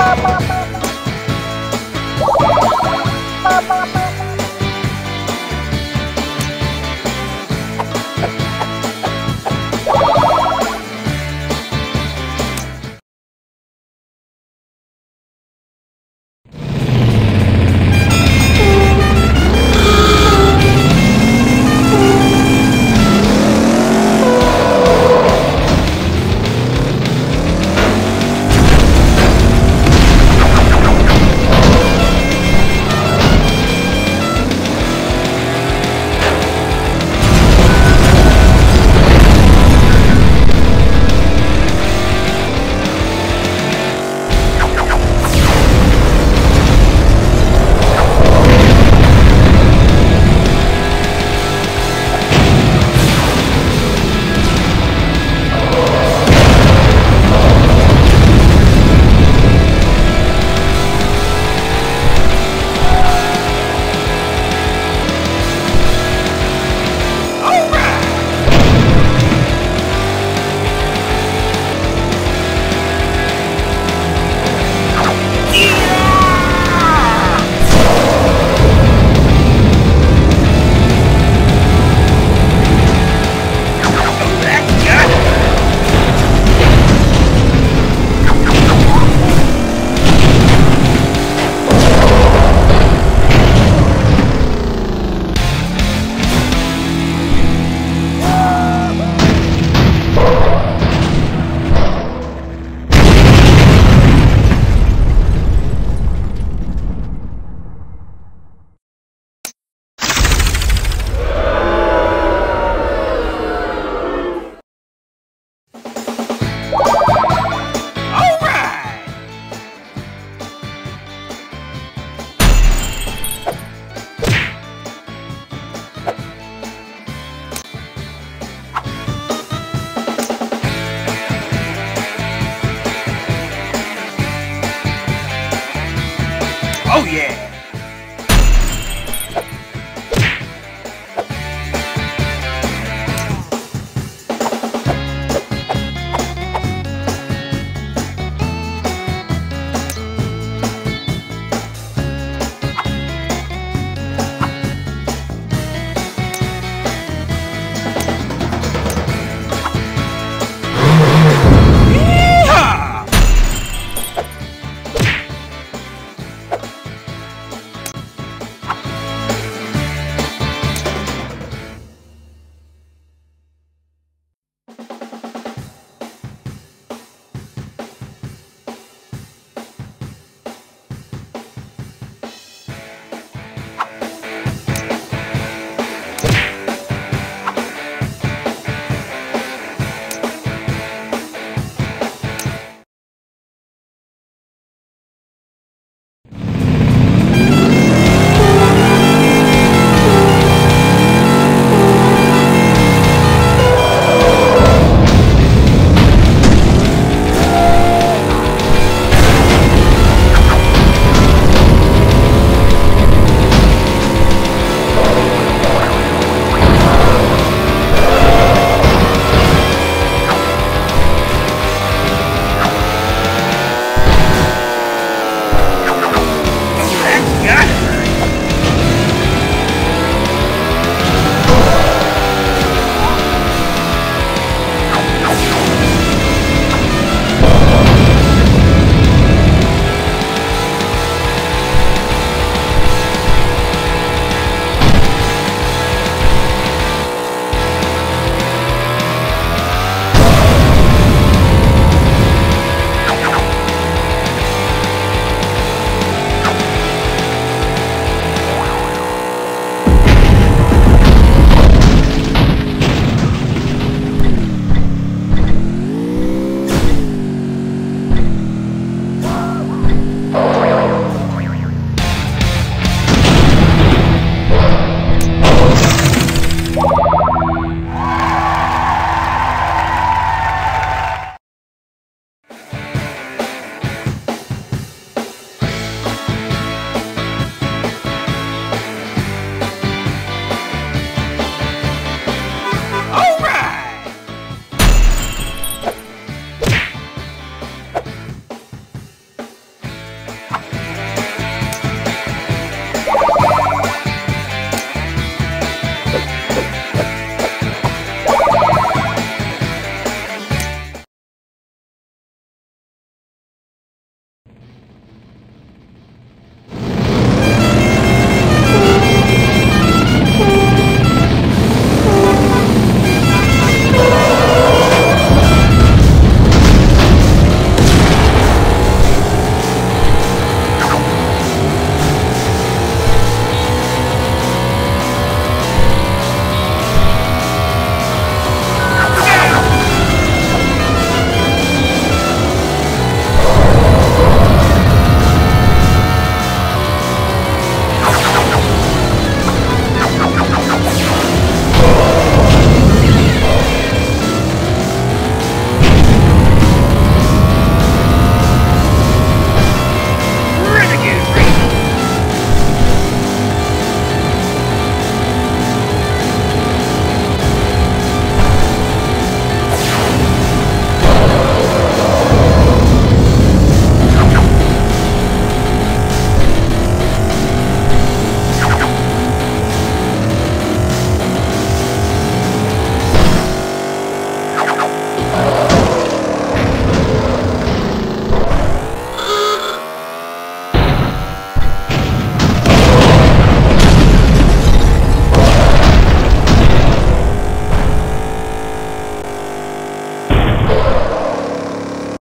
Oh yeah!